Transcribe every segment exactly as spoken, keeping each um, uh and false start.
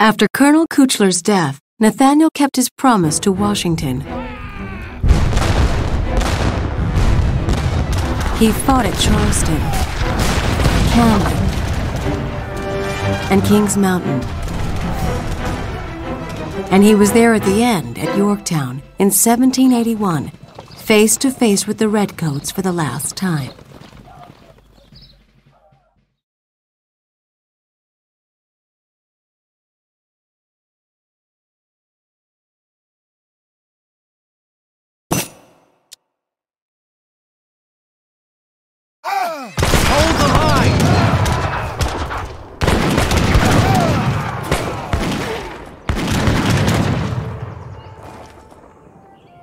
After Colonel Kuchler's death, Nathaniel kept his promise to Washington. He fought at Charleston, Camden, and Kings Mountain. And he was there at the end at Yorktown in seventeen eighty-one, face to face with the Redcoats for the last time.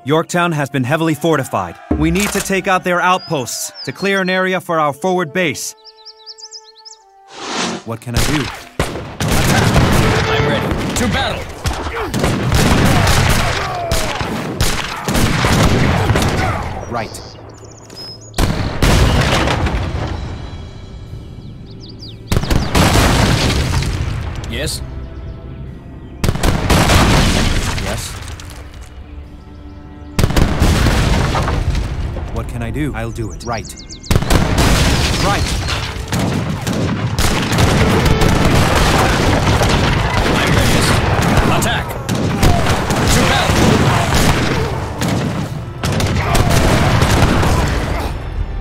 Yorktown has been heavily fortified. We need to take out their outposts to clear an area for our forward base. What can I do? Attack! I'm ready. To battle! Right. Yes? What can I do? I'll do it. Right. Right. I'm ready. Attack. To battle.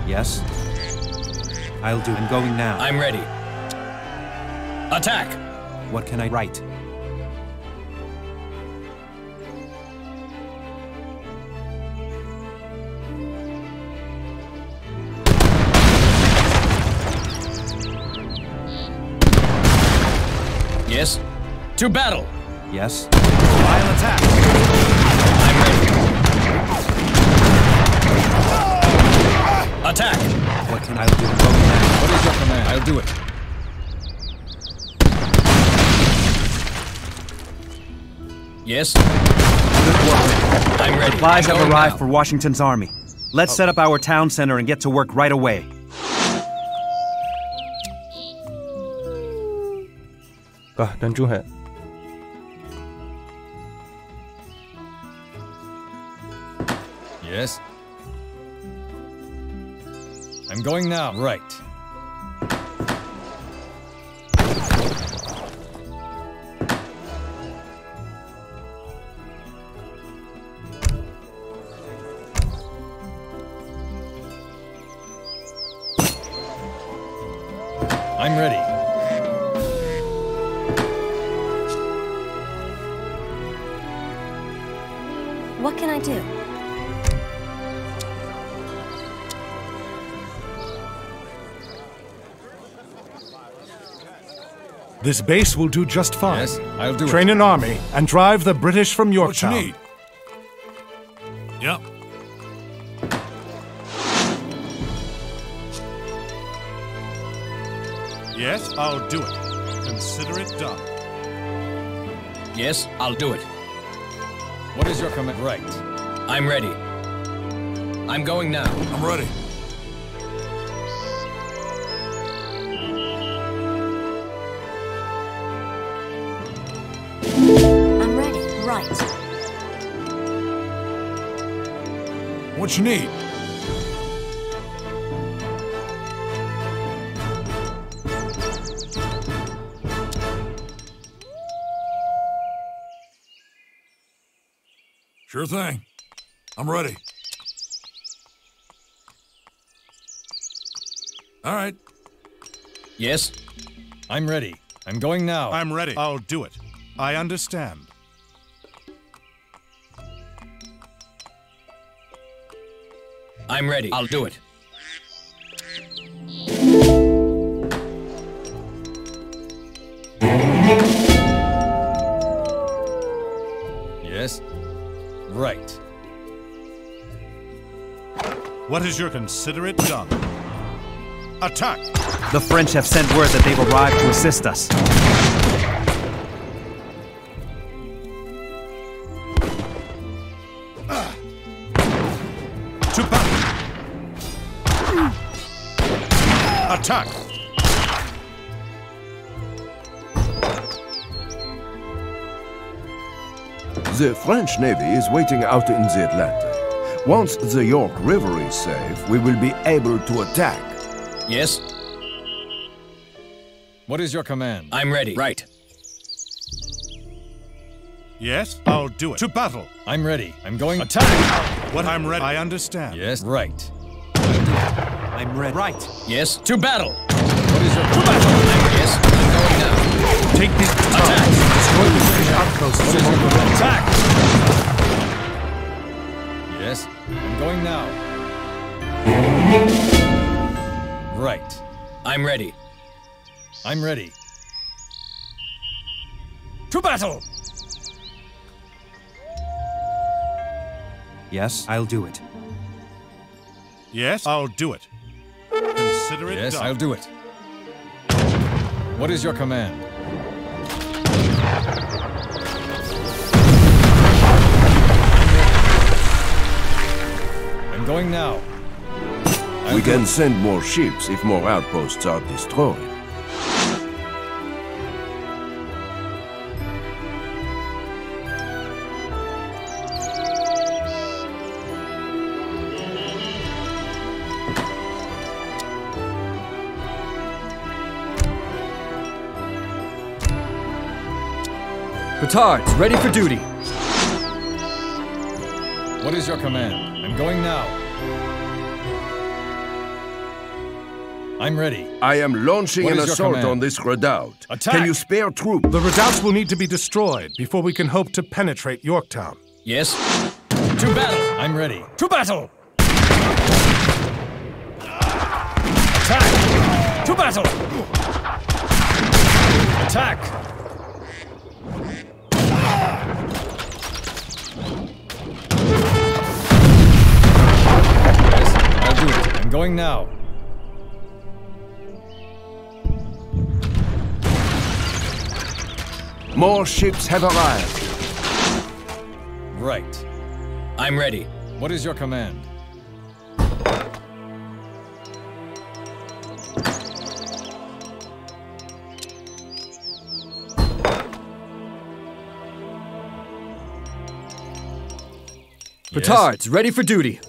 Yes. I'll do it. I'm going now. I'm ready. Attack. What can I write? Yes. To battle. Yes. I'll attack. I'm ready. Attack. What can I do? What is your command? I'll do it. Yes. Good work. I'm ready. Supplies have arrived now for Washington's army. Let's oh. set up our town center and get to work right away. Done जो है Yes. I'm going now. Right. I'm ready. What can I do? This base will do just fine. Yes, I'll do it. Train an army and drive the British from Yorktown. What you need? Yep. Yes, I'll do it. Consider it done. Yes, I'll do it. What is your command? Right. I'm ready. I'm going now. I'm ready. I'm ready. Right. What you need? Sure thing. I'm ready. All right. Yes. I'm ready. I'm going now. I'm ready. I'll do it. I understand. I'm ready. I'll do it. Yes. Right. What is your considerate done? Attack! The French have sent word that they've arrived to assist us. To battle! Attack! The French Navy is waiting out in the Atlantic. Once the York River is safe, we will be able to attack. Yes? What is your command? I'm ready. Right. Yes? I'll do it. To battle! I'm ready. I'm going... Attack! What I'm ready... I understand. Yes? Right. I'm ready. Right. Yes? To battle! What is your... To battle! Yes? I'm going now. Take this... Attack! Destroy the British outposts. What is your... Attack! Yes? I'm going now. Right. I'm ready. I'm ready. To battle! Yes, I'll do it. Yes, I'll do it. Consider it done. Yes, I'll do it. What is your command? I'm going now. I'm we can send more ships if more outposts are destroyed. Petards, ready for duty. What is your command? I'm going now. I'm ready. I am launching an assault on this redoubt. Attack! Can you spare troops? The redoubts will need to be destroyed before we can hope to penetrate Yorktown. Yes. To battle! I'm ready. To battle! Attack! To battle! Attack! I'm going now. More ships have arrived. Right. I'm ready. What is your command? Petards, yes. Ready for duty.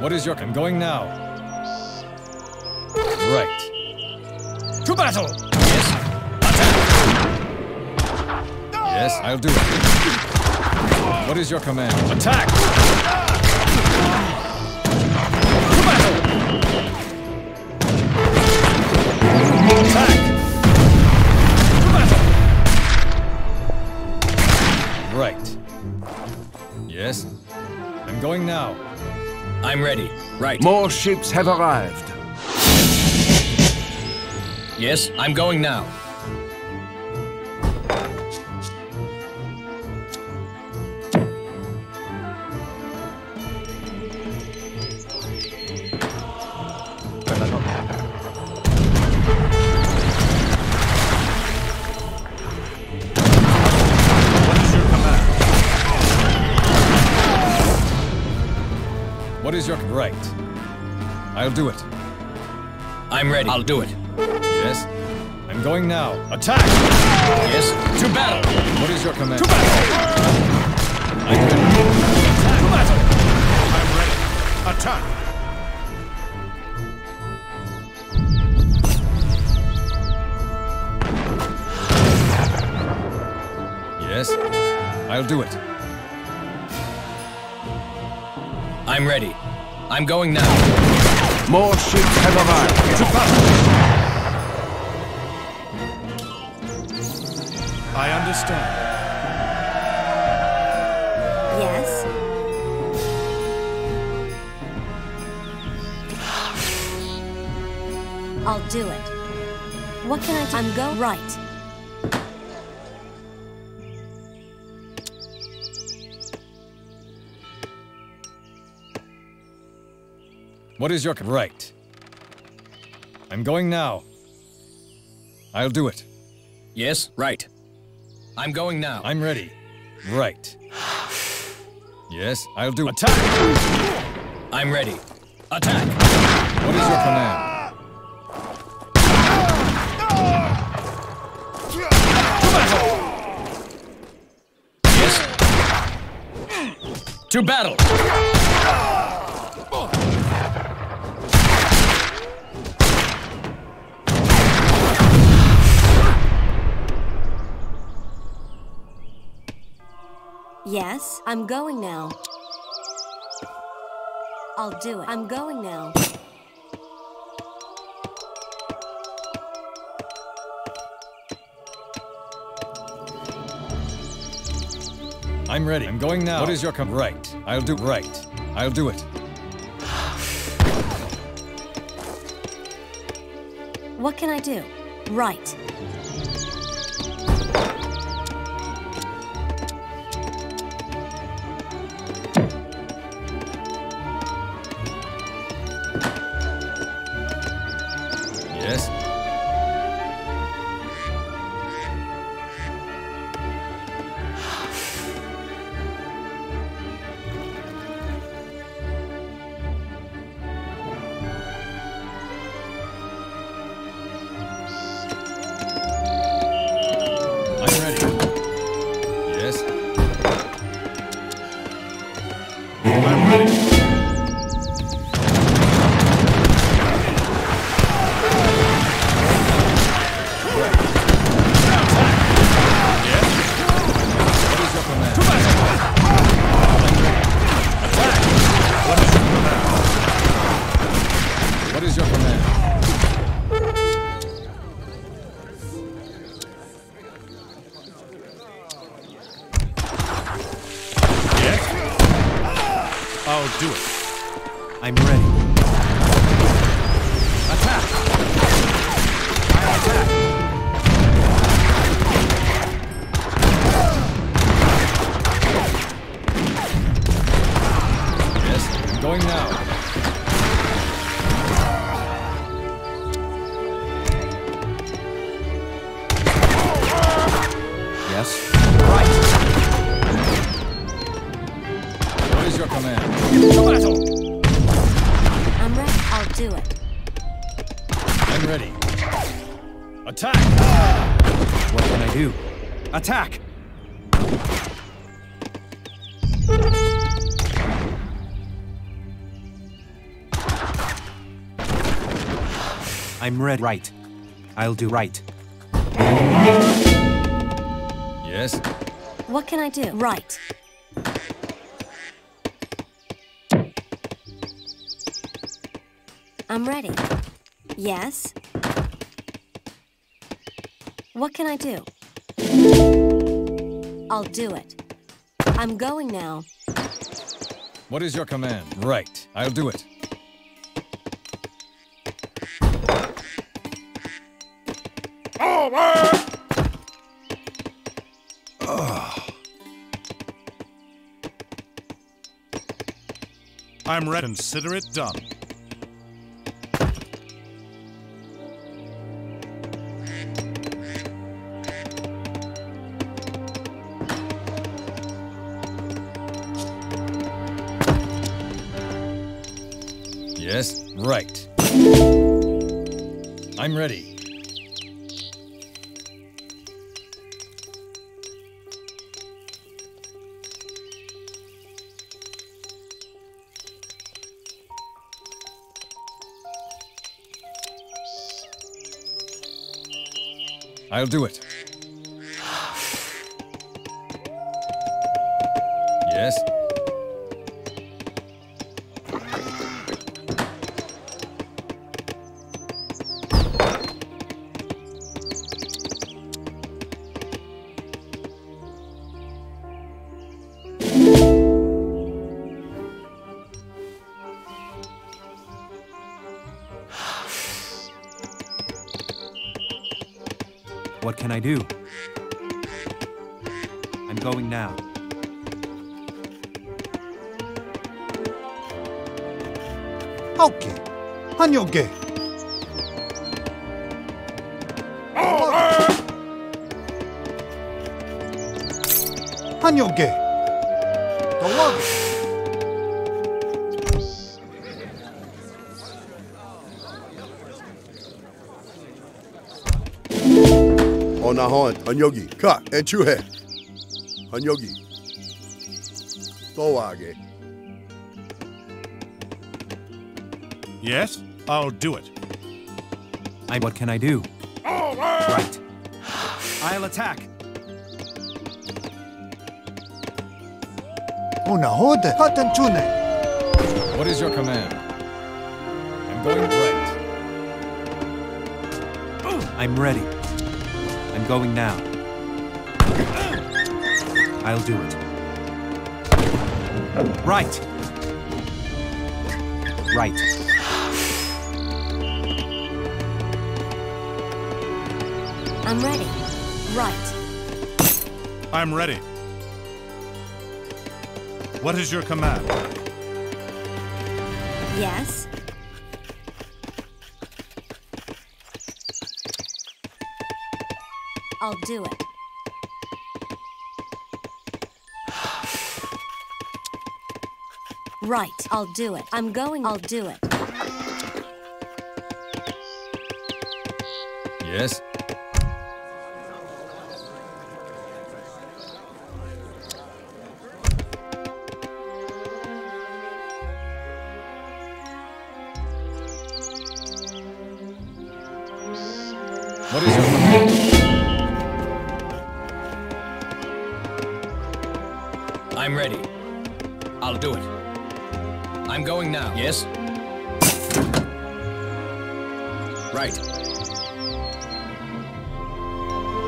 What is your... I'm going now. Right. To battle! Yes. Attack! Yes, I'll do it. What is your command? Attack! To battle! Attack! To battle! Right. Yes. I'm going now. I'm ready. Right. More ships have arrived. Yes, I'm going now. Right. I'll do it. I'm ready. I'll do it. Yes. I'm going now. Attack! Yes. To battle! What is your command? To battle! I'm ready. Attack. To battle! I'm ready. Attack! Yes. I'll do it. I'm ready. I'm going now. More ships have arrived. To battle! I understand. Yes? I'll do it. What can I do? I'm go- Right. What is your... Right. I'm going now. I'll do it. Yes, right. I'm going now. I'm ready. Right. Yes, I'll do it. Attack! I'm ready. Attack! What is your command? To battle! Yes, I'm going now. I'll do it. I'm going now. I'm ready. I'm going now. What is your com- Right. I'll do- Right. I'll do it. What can I do? Right. Attack! I'm ready. Right. I'll do right. Yes? What can I do? Right. I'm ready. Yes? What can I do? I'll do it. I'm going now. What is your command? Right. I'll do it. Oh. I'm ready. Consider it done. Yes, right. I'm ready. I'll do it. Yes. I do. I'm going now. Okay. 한여개. 한여개. Don't worry. Nahon, Anyogi, Ka, and Chuhe, Anyogi, Toage. Yes, I'll do it. I, what can I do? All right. Right. I'll attack. Unahode, Hatanchune. What is your command? I'm going right. I'm ready. I'm going now. I'll do it. Right. Right. I'm ready. Right. I'm ready. What is your command? Yes. I'll do it. Right, I'll do it. I'm going, I'll do it. Yes. What is your command? I'm ready. I'll do it. I'm going now. Yes? Right. Yes, I'll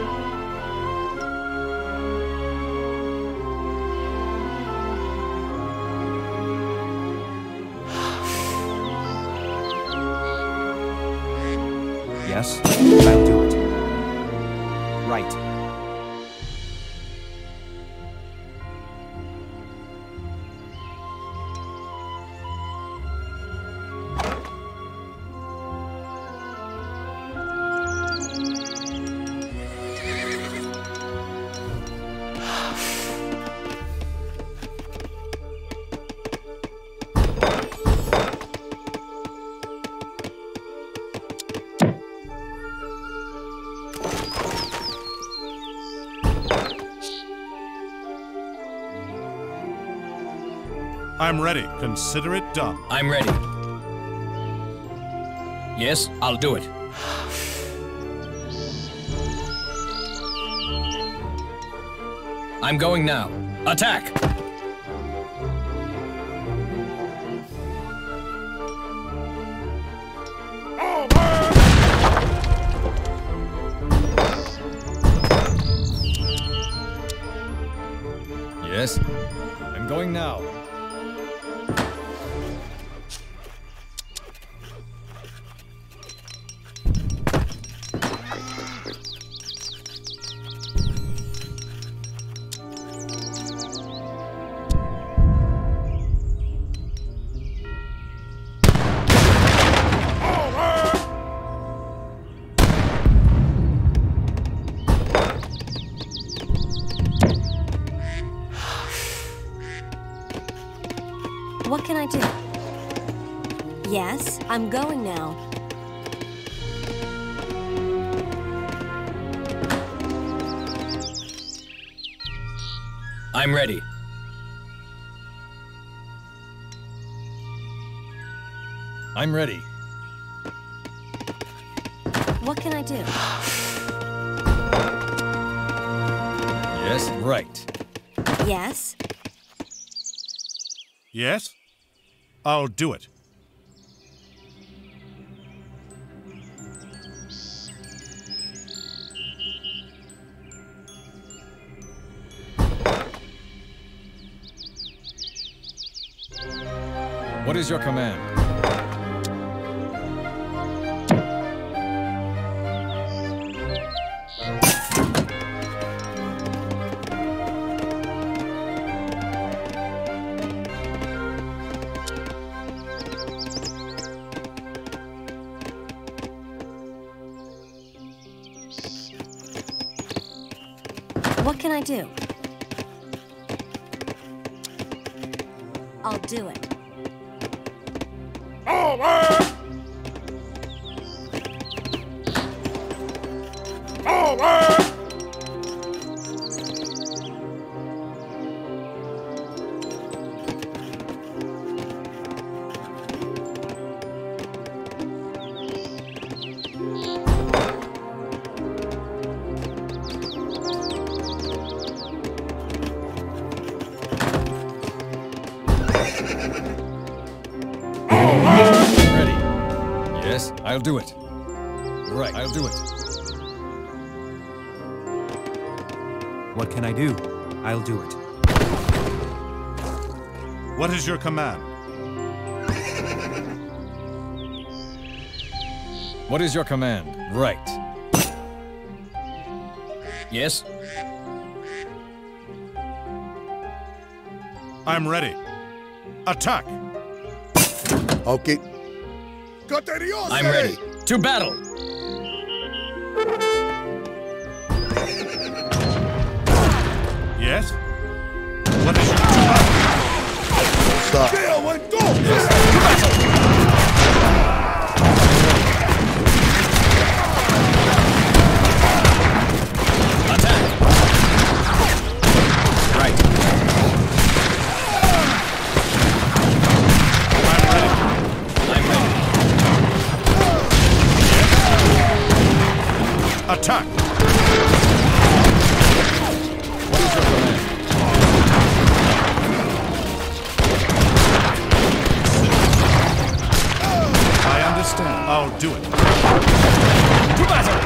do it. Right. I'm ready. Consider it done. I'm ready. Yes, I'll do it. I'm going now. Attack! Over! Yes, I'm going now. What can I do? Yes, I'm going now. I'm ready. I'm ready. What can I do? Yes, right. Yes. Yes? I'll do it. What is your command? What can I do? I'll do it. All right! All right! I'll do it. Right. I'll do it. What can I do? I'll do it. What is your command? What is your command? Right. Yes? I'm ready. Attack! Okay. I'm ready. To battle! Yes? What is your battle? Stop. Yes. To battle! Attack! Right. Attack! What is your command? I understand. I'll do it. To battle!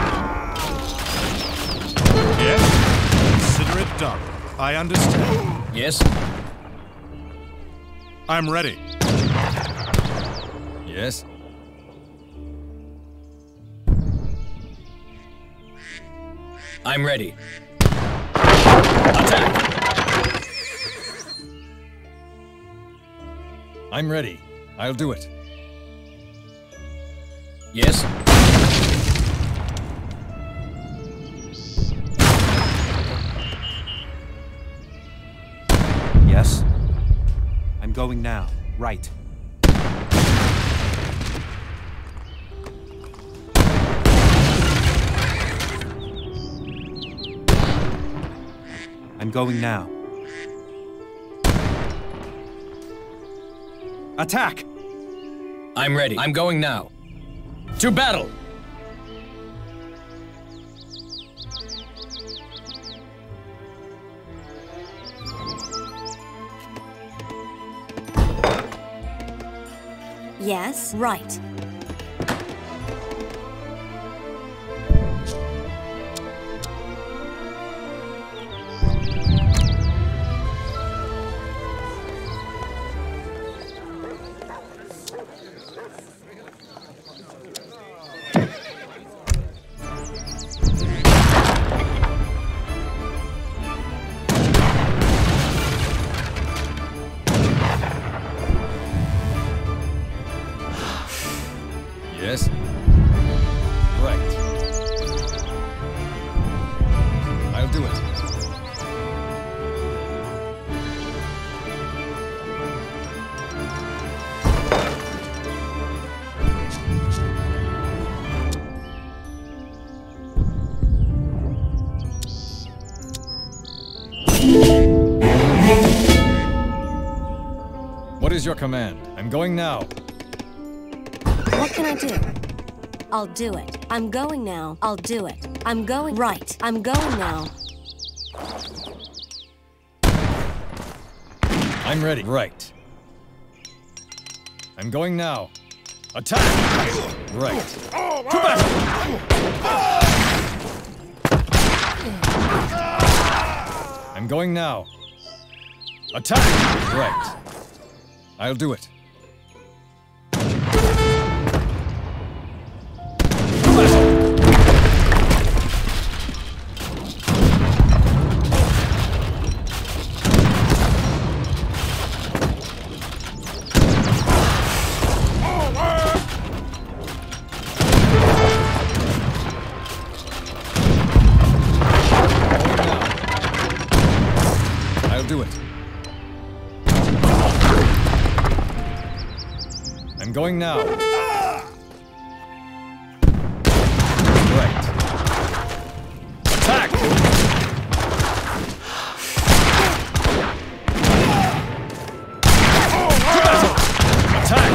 Yes? Consider it done. I understand. Yes? I'm ready. Yes? I'm ready. Attack! I'm ready. I'll do it. Yes? Yes? I'm going now. Right. I'm going now. Attack! I'm ready. I'm going now. To battle! Yes, right. Your command. I'm going now. What can I do? I'll do it. I'm going now. I'll do it. I'm going right. I'm going now. I'm ready. Right. I'm going now. Attack! Right. To battle! I'm going now. Attack! Right. I'll do it. I'm going now. Ah! Right. Attack! Ah! Attack!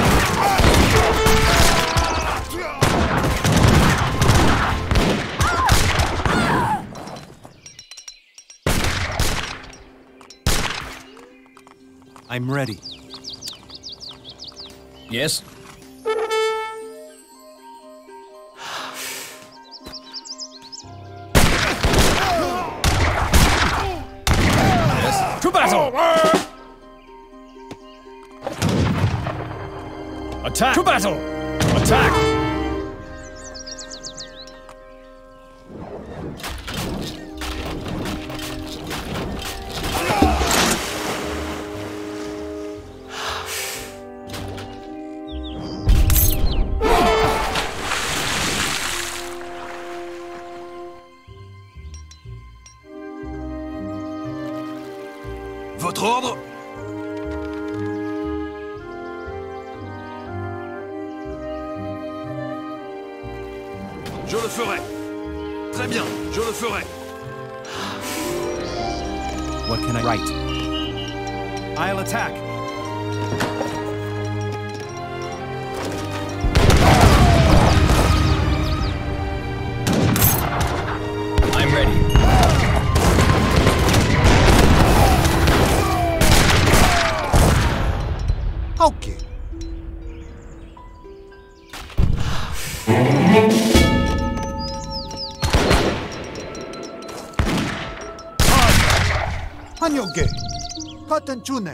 I'm ready. Yes? Yes? To battle! Attack! To battle! Attack! June.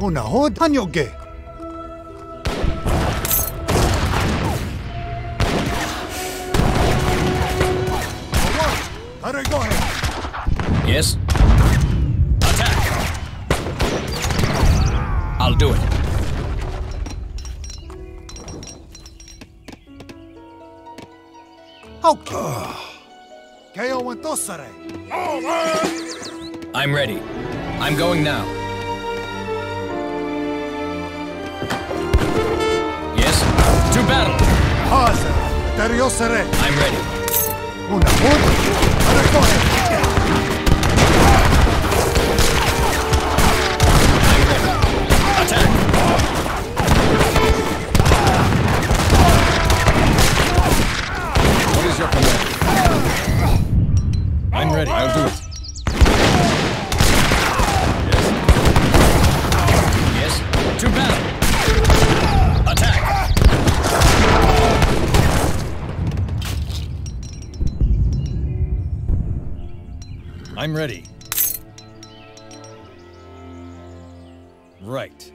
On a hod on your gay. Hurry, go ahead. Yes. Attack. I'll do it. Okay. I'm ready. I'm going now. Yes? To battle! I'm ready. I'm ready. Attack! I'm ready, I'll do it. Yes. Yes. To battle. Attack. I'm ready. Right.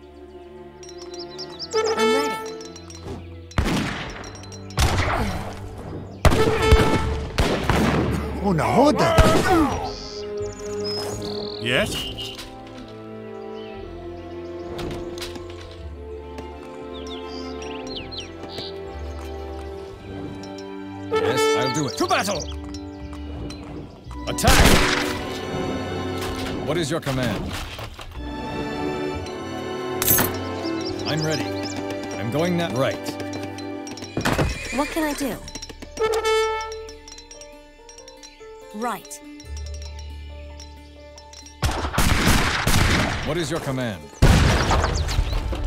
Una hoda. Yes? Yes, I'll do it. To battle! Attack! What is your command? I'm ready. I'm going that right. What can I do? Right. What is your command?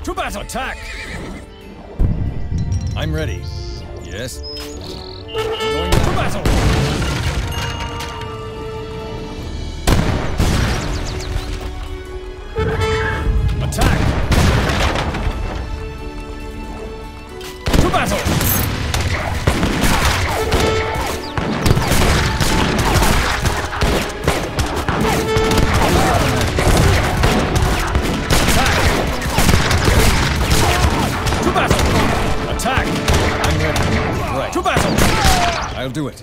To battle! Attack! I'm ready. Yes. Going to battle! Attack! To battle! I'll do it.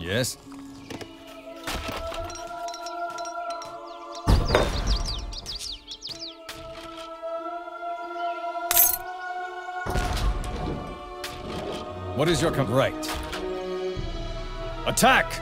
Yes. What is your complaint? Attack!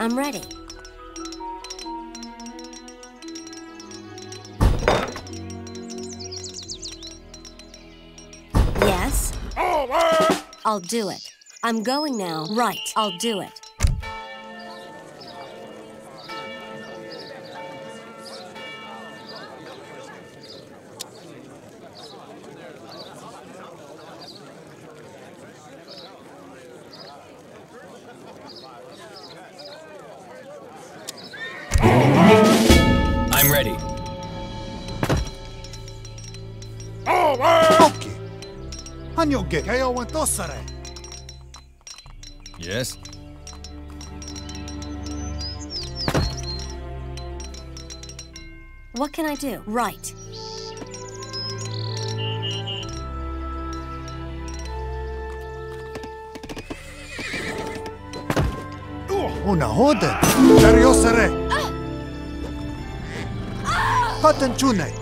I'm ready. Yes? Over. I'll do it. I'm going now. Right. I'll do it. Yes. What can I do? Right. Una hoda. Cariosare. Patanchune.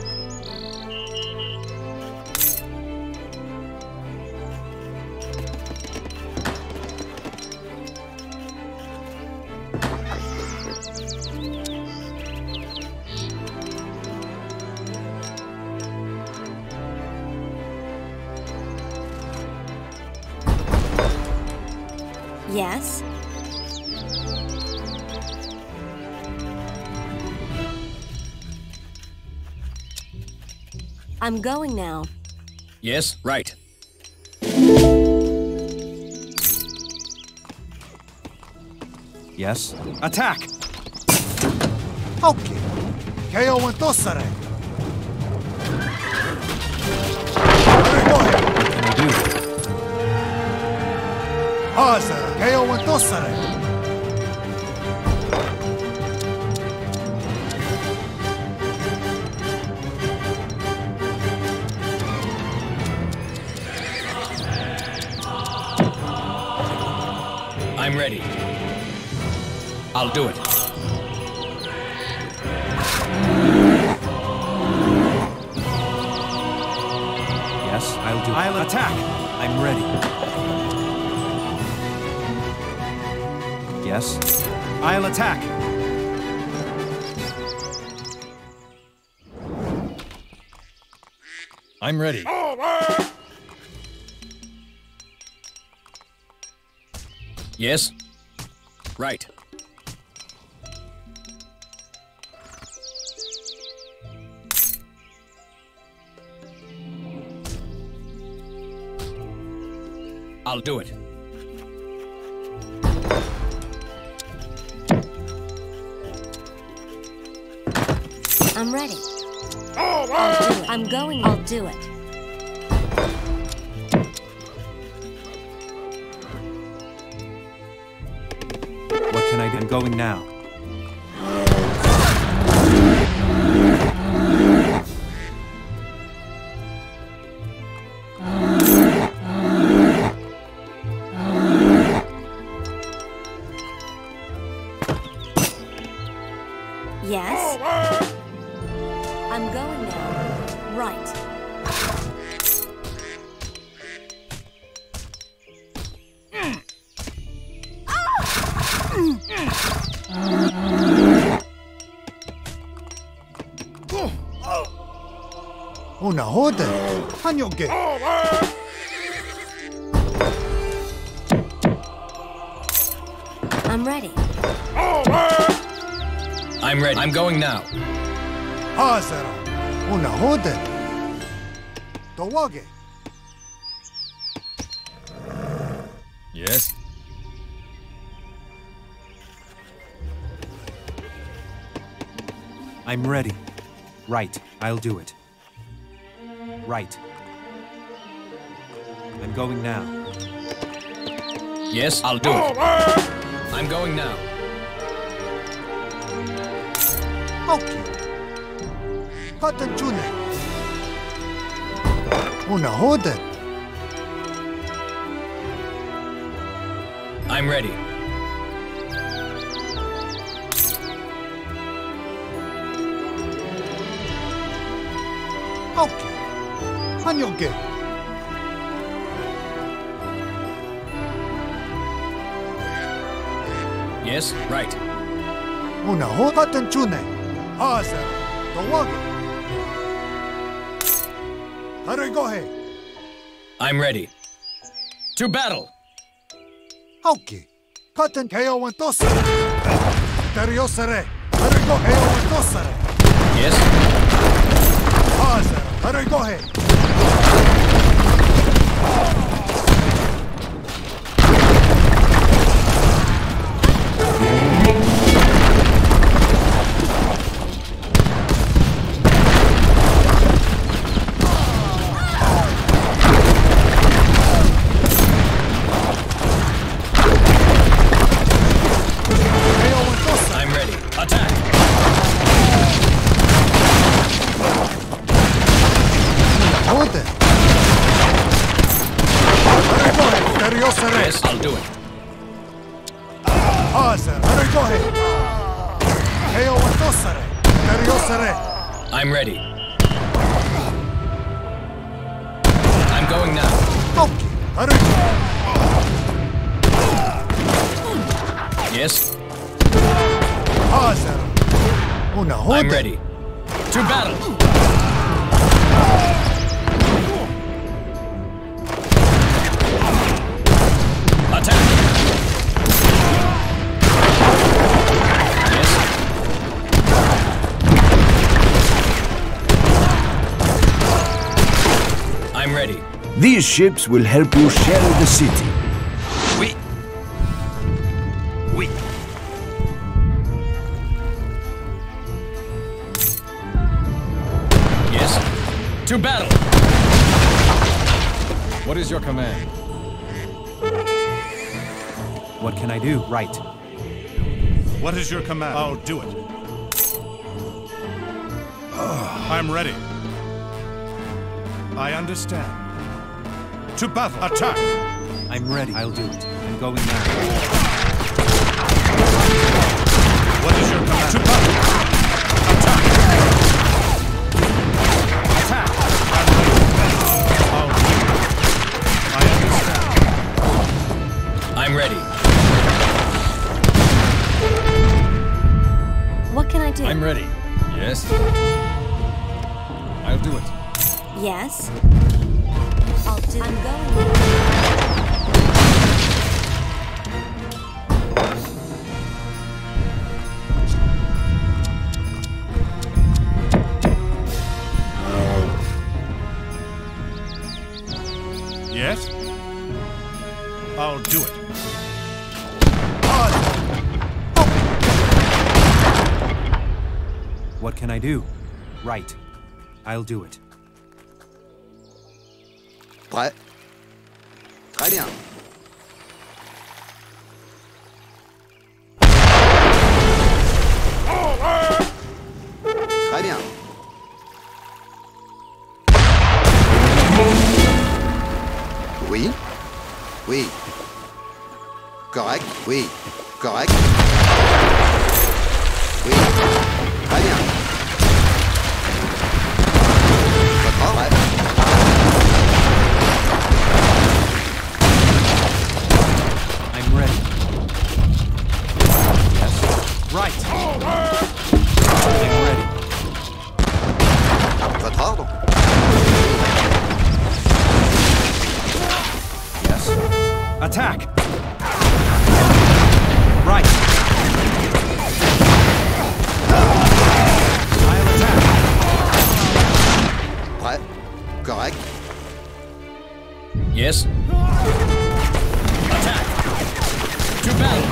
Yes. I'm going now. Yes, right. Yes. Attack! Okay. K O and Tosare. What can we do? Awesome. K O and Tosare. I'm ready. I'll do it. Yes, I'll do it. I'll attack. I'm ready. Yes. I'll attack. I'm ready. Over. Yes. Right. I'll do it. I'm ready. I'll do it. I'm going. I'll do it. What can I do? I'm going now. Okay. I'm ready. I'm ready. I'm going now. Hazara. Una hoda. Tawage. Yes. I'm ready. Right. I'll do it. Right. I'm going now. Yes, I'll do it. I'm going now. Okay. Cotton tunic. Una hoda. I'm ready. Okay. On your game. Yes, right. Una hoda tanchune. Asa, the wagon. Hurry, go ahead. I'm ready. To battle. Okay. Cotton keo wantosare. Teriosare. Hurry, go ahead, wantosare. Yes. Asa, hurry, go ahead. These ships will help you shell the city. Oui. Oui. Yes. To battle. What is your command? What can I do? Right. What is your command? I'll do it. I'm ready. I understand. To battle. Attack. I'm ready. I'll do it. I'm going now. What is your command? To battle. Attack. Attack. I'll do it. I understand. I'm ready. What can I do? I'm ready. Yes. I'll do it. Yes. I'll do I'm going. Yes? I'll do it. What can I do? Right. I'll do it. Prêt? Très bien. Très bien. Oui. Oui. Correct. Oui. Correct. Oui. Très bien. Prêt. Right. Over. I'm ready. Votre ordre. Yes. Attack. Right. I'll attack. Prêt. Correct. Yes. Attack. To battle.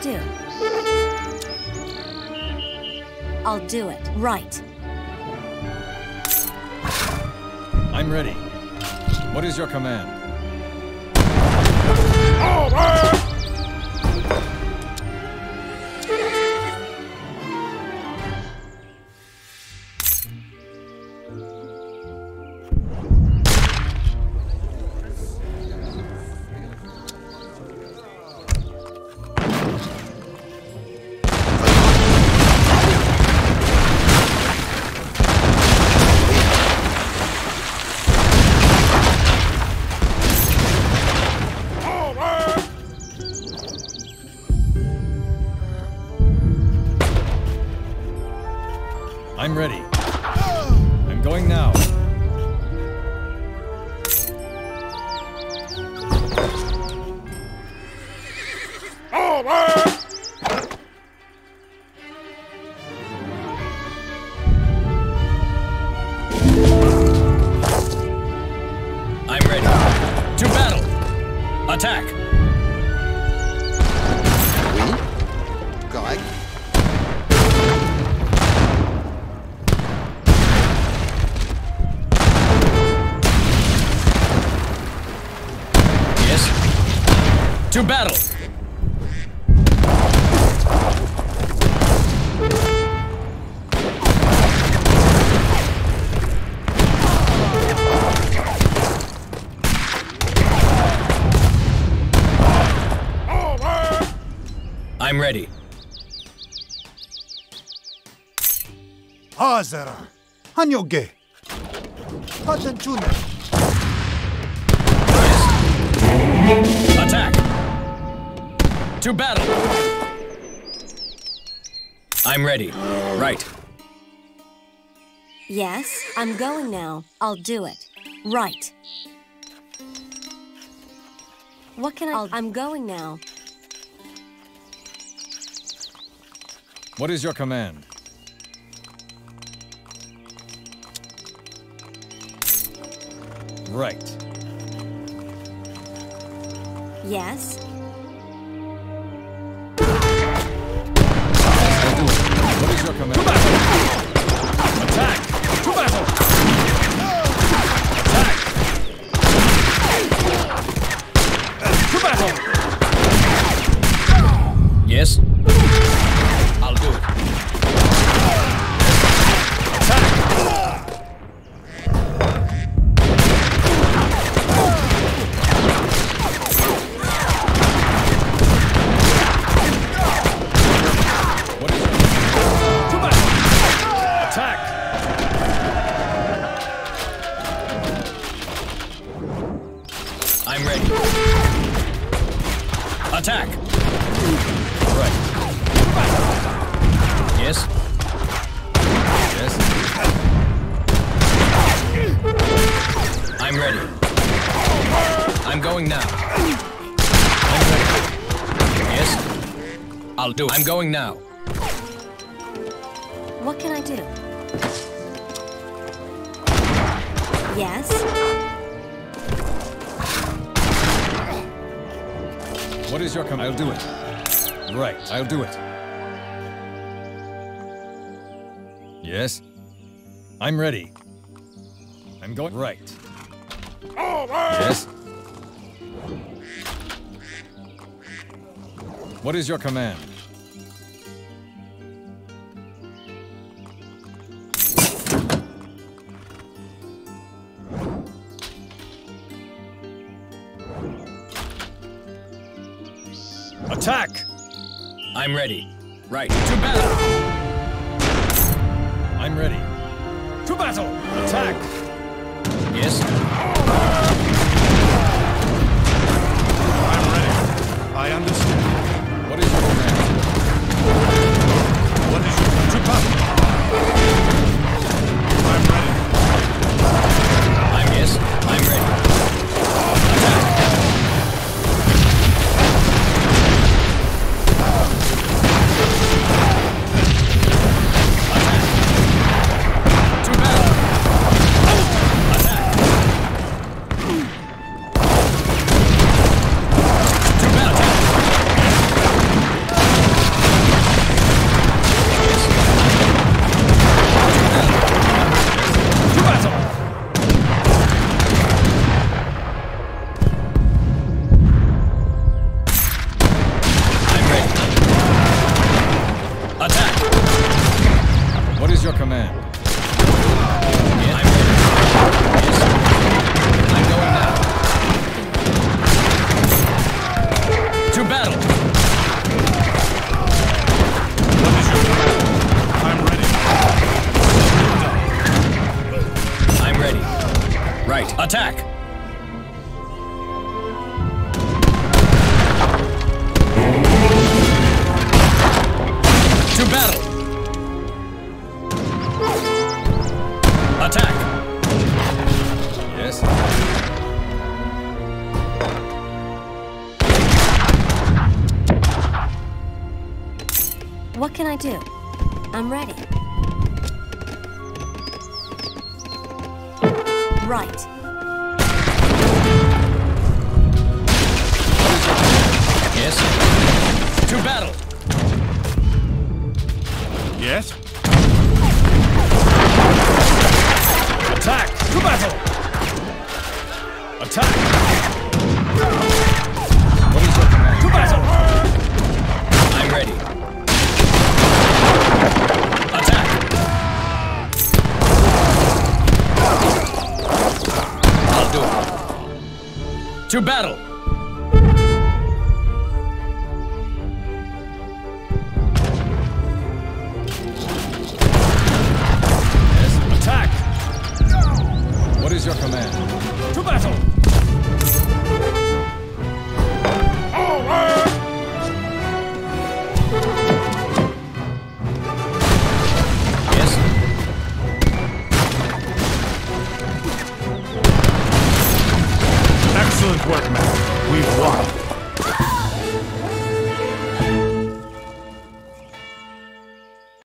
do? I'll do it right. I'm ready. What is your command? Over! I'm ready. I'm going now. Over! I'm ready. To battle! Attack! We? God? To battle! Over! I'm ready. Hazara, Hanyoge, Patanchune. Attack! To battle! I'm ready. Right. Yes, I'm going now. I'll do it. Right. What can I... I'll, I'm going now. What is your command? Right. Yes. To battle! Attack! To battle! Attack! To battle! Yes? I'll do it. Attack! Right. Yes? Yes? I'm ready. I'm going now. I'm ready. Yes? I'll do it. I'm going now. What can I do? Yes? What is your command? I'll do it. Right, I'll do it. Yes? I'm ready. I'm going right. Over! Yes? What is your command? Attack! I'm ready. Right. To battle! I'm ready. To battle! Attack! Yes? I'm ready. I understand. What is your command? What is your command? To battle! I'm ready. I'm yes. I'm ready. attack! To battle! Attack! Yes. What can I do? I'm ready. Right. Yes. To battle. Yes. Attack. To battle. Attack. What is it? To battle. I'm ready. Attack. I'll do it. To battle. Your command. To battle! Over! Yes. Excellent work, man. We've won.